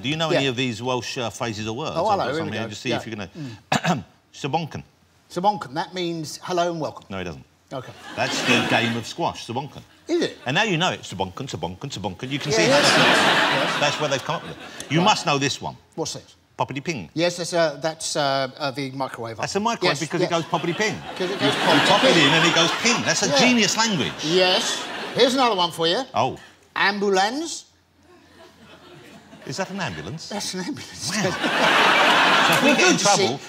Do you know any of these Welsh phrases or words? Oh, hello. Here we go. Just see if you're going to... Sabonken. Sabonken. That means hello and welcome. No, it doesn't. OK. That's the game of squash, Sabonken. Is it? And now you know it. Sabonken, Sabonken, Sabonken. You can see that's where they've come up with it. You must know this one. What's this? Poppity-ping. Yes, that's the microwave. That's a microwave because it goes poppity-ping. Because it goes poppity-ping and it goes ping. That's a genius language. Yes. Here's another one for you. Oh. Ambulance. Is that an ambulance? That's an ambulance. Wow. So if we get in trouble... See,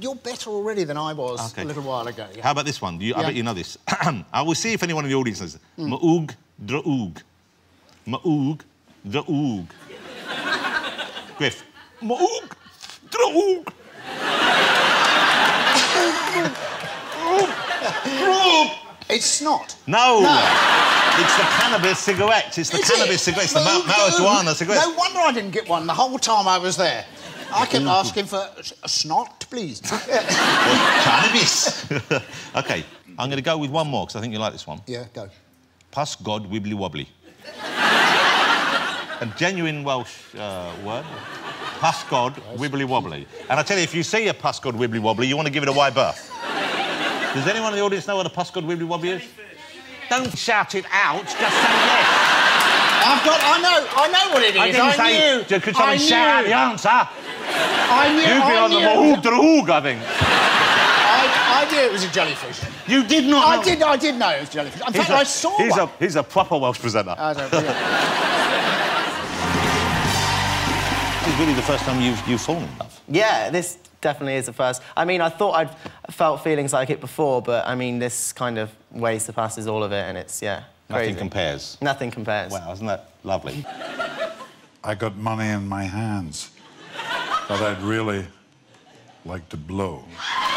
you're better already than I was a little while ago. Yeah. How about this one? I bet you know this. I will see if anyone in the audience knows this. Ma'oog, dra'oog. Ma'oog, dra'oog. Griff. Ma'oog, dra'oog. It's snot. No. It's the cannabis cigarettes. It's the cannabis cigarettes, the marijuana cigarettes. No wonder I didn't get one the whole time I was there. I kept asking for a snot, please. Cannabis. OK, I'm going to go with one more, because I think you like this one. Yeah, go. Pas God wibbly wobbly. A genuine Welsh word. Pas God wibbly wobbly. And I tell you, if you see a pas God wibbly wobbly, you want to give it a wide berth. Does anyone in the audience know what a pas God wibbly wobbly is? Don't shout it out, just say yes. I know what it is. I knew. Could someone shout out the answer? You'd be on the Mahoodrahoog, I think. I knew it was a jellyfish. You did not know? I did know it was a jellyfish. In fact, I saw one. He's a proper Welsh presenter. I don't know. This is really the first time you've fallen in love. Yeah, this definitely is the first. I mean, I thought I'd felt feelings like it before, but, I mean, this kind of way surpasses all of it, and it's, crazy. Nothing compares. Nothing compares. Wow, isn't that lovely? I got money in my hands that I'd really like to blow.